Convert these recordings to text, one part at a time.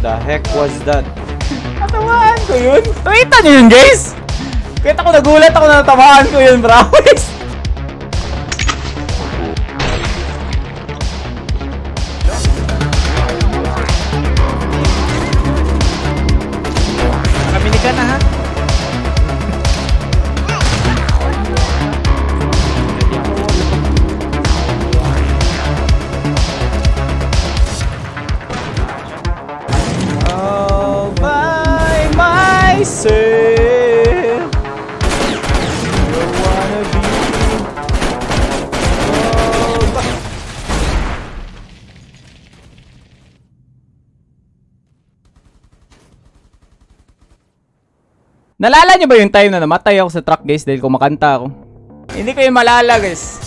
the heck was that? Natamaan ko yun! Nakita nyo yun, guys! Kita ko nagulat ako na natamaan ko yun, guys! Nakaminig na, ha? I say, I wanna be Nalala niyo ba yung time na namatay ako sa truck, guys, dahil kumakanta ako? Hindi ko yung malala, guys.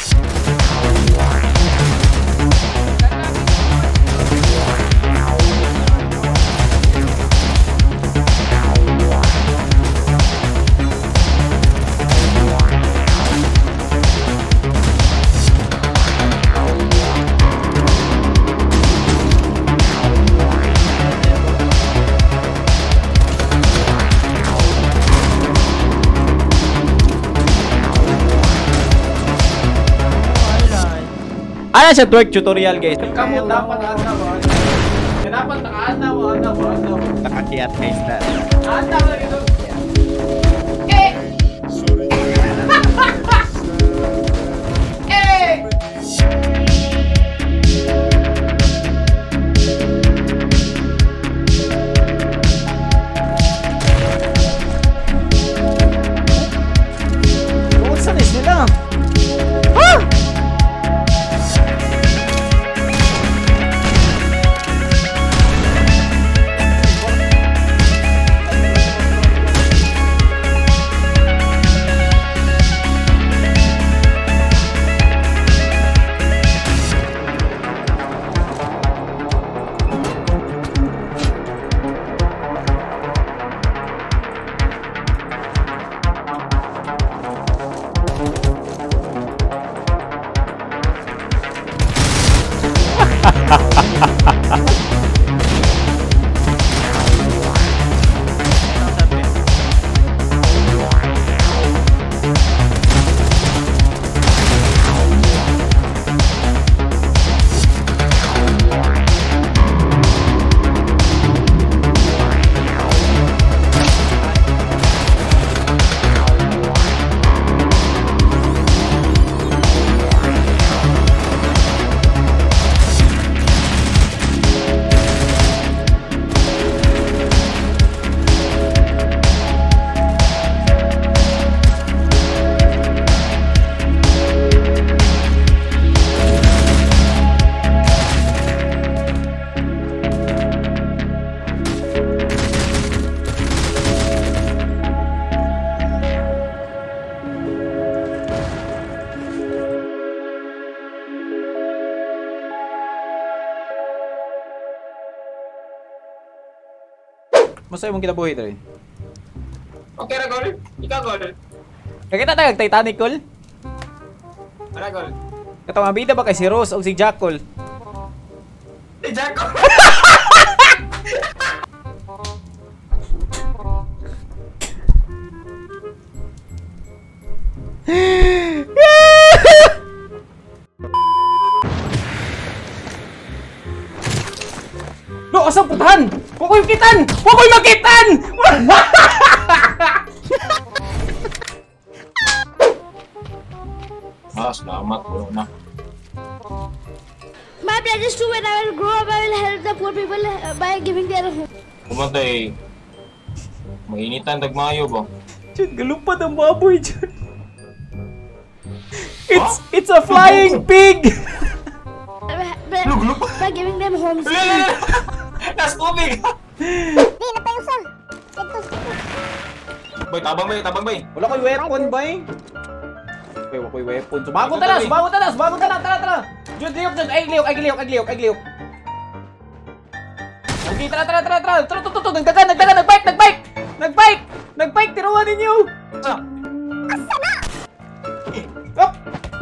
Ano siya, twerk tutorial, guys. Kamu dapat anda ba? Dapat anda ba? Nakakiyat, guys, na. Anda ba dito? Eh! Eh! Masaya mong kinabuhi ito rin. Okay na, Gol. Ikaw, Gol. Kakita tayo, Titanic, Gol. Ano, Gol? Katamabida ba kay si Rose o si Jack, Gol? Si Jack, Gol! No, asang putahan! Huwag ko yung kitan! Huwag ko yung makitan! Salamat, bro na. My plan is to when I will grow up, I will help the poor people by giving their home. Kumatay. Mainitan, dagmayo ba? Diyan, galupad ang baboy dyan. It's a flying pig! By giving them homes. Nas tubig! Di, natayos lang! Bay, tabang bay! Wala ko'y weapon, bay! Bay, wala ko'y weapon. Sumagot na lang! Tara! Jude, ay gliyok! Okay, tara! Tara, nagdagan! Nagbike! Tiruan ninyo! Asa na?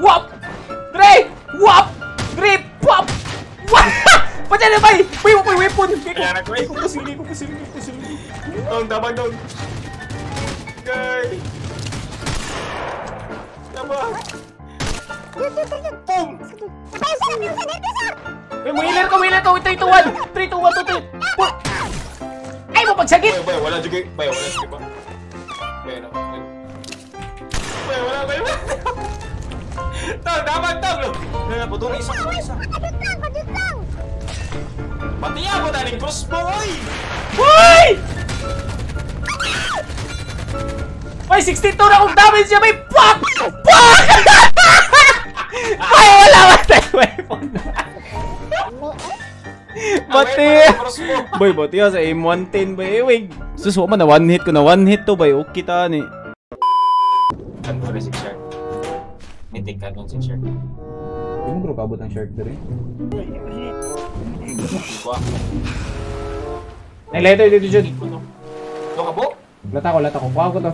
Wop! Dre! Wop! Drip! Wop! Wop! Padyan na, bay! Bay, Ikut pusing. Abang dong. Guys. Abang. Pum. May healer ko. Ito, 3, 2, 1. Ay, mapagsakit. Wala juga. Wala. Tang, loh. Putol isa. Padutang. Mati ako daling crossbow, oy! Uy! May 62 na akong damage niya! May fuck! Fuck! May wala matay weapon na! Mati! Boy, buti ako sa M110 ba eh, wig! Sus, wala man na one hit to ba eh, okay taan eh. Ano rin si Shark? Nitik ka nun si Shark. Hindi mo grupo abot ang Shark doon eh. Ay, dito dyan. Loka po? Lata ko. Kuha ko to.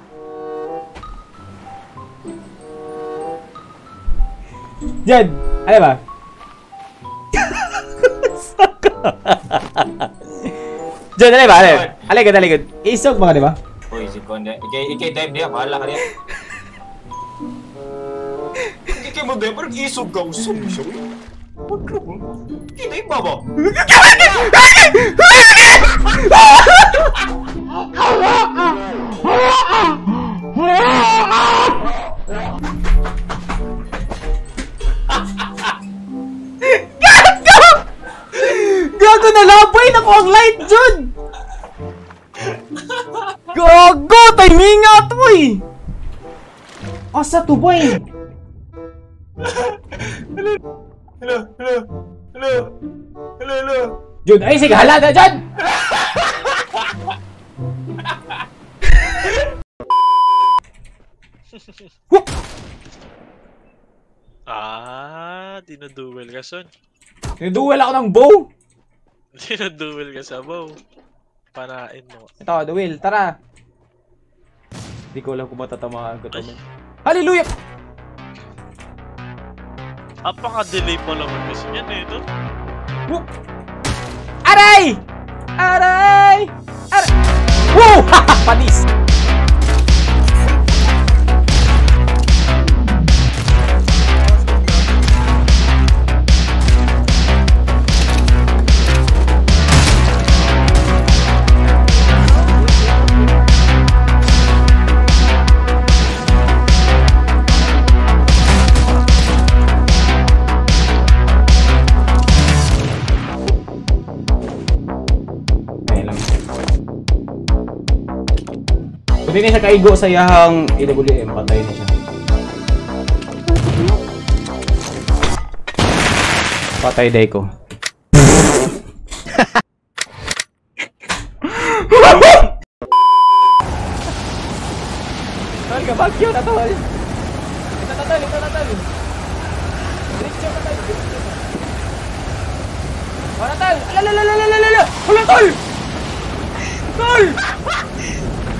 Diyan! Ano ba? Saka! Diyan! Ano ba? Aligod! Isog mga diba? Uy, isip ko hindi. Ikay dive diya, bahala ka diya. Ikay mo diya, parang isog ka. Usog siya. Huwag ka ba? Ikay ba ba? Gago na labay na ko ang light dyan! Gago! Timinga to eh! Asa to ba eh? Hello! Jud! Ay sige! Hala na dyan! Dinaduel ka son. Dinaduel ako ng bow! Dinaduel ka sa bow. Parain mo. Ito, duel. Tara! Hindi ko alam kung matatamaan ko ito. Hallelujah! Apaka-delay pa lang ang kasi niyan eh ito. Whoop! Aray! Wow! Haha! Panis! Hindi na siya kaigo sa yahang AWM, patay na siya. Patay day ko. Tawal ka, bakyo na tawal. Ito natal. Natal! Alalalalalala! Wala tol! Tol!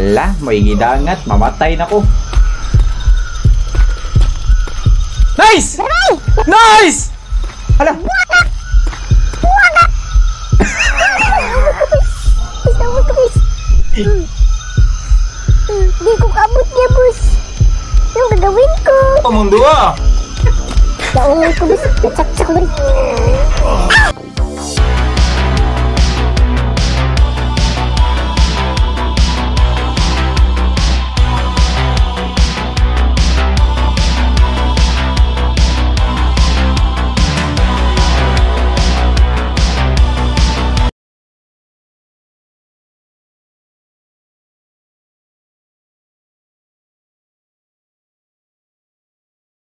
Ala, may gidangat, mamatay na ko. Nice! Ala! Bingkuk kabut dia, bos. Dia udah bingkuk. Kamu dua. Ya Allah, aku bisa cak-cak beri.